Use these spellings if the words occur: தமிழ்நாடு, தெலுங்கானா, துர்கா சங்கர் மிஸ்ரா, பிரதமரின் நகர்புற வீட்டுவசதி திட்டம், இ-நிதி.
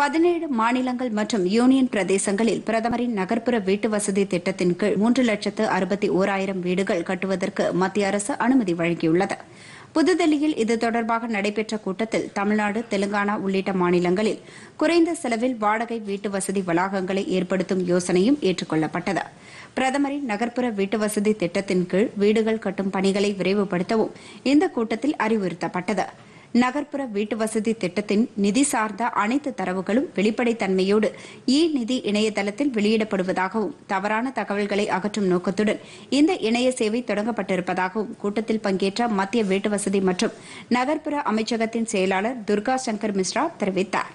17 மாநிலங்கள் மற்றும் யூனியன் பிரதேசங்களில் பிரதமரின் நகர்ப்புற வீட்டு வசதி திட்டத்தின் கீழ் 3,61,000 வீடுகள் கட்டுவதற்கு மத்திய அரசு அனுமதி வழங்கியுள்ளது. புதுதில்லியில் இது தொடர்பாக நடைபெற்ற கூட்டத்தில் தமிழ்நாடு, தெலுங்கானா உள்ளிட்ட மாநிலங்களில் குறைந்த செலவில் வாடகை வீட்டு வசதி வளாகங்களை ஏற்படுத்தும் யோசனையும் ஏற்றுக்கொள்ளப்பட்டது. பிரதமரின் நகர்ப்புற வீட்டு வசதி திட்டத்தின் கீழ் வீடுகள் கட்டும் பணிகளை விரைவுபடுத்தவும் இந்த கூட்டத்தில் அறிவுறுத்தப்பட்டது. நகர்ப்புற வீட்டு வசதி திட்டத்தின் நிதி சார்ந்த அனைத்து தரவுகளும் வெளிப்படைத்தன்மையோடு இ-நிதி இணையதளத்தில் வெளியிடப்படுவதாகவும் தவறான தகவல்களை அகற்றும் நோக்கத்துடன் இந்த இணைய சேவை தொடங்கப்பட்டிருப்பதாகவும் கூட்டத்தில் பங்கேற்ற மத்திய வீட்டு வசதி மற்றும் நகர்ப்புற அமைச்சகத்தின் செயலாளர் துர்கா சங்கர் மிஸ்ரா தெரிவித்தார்.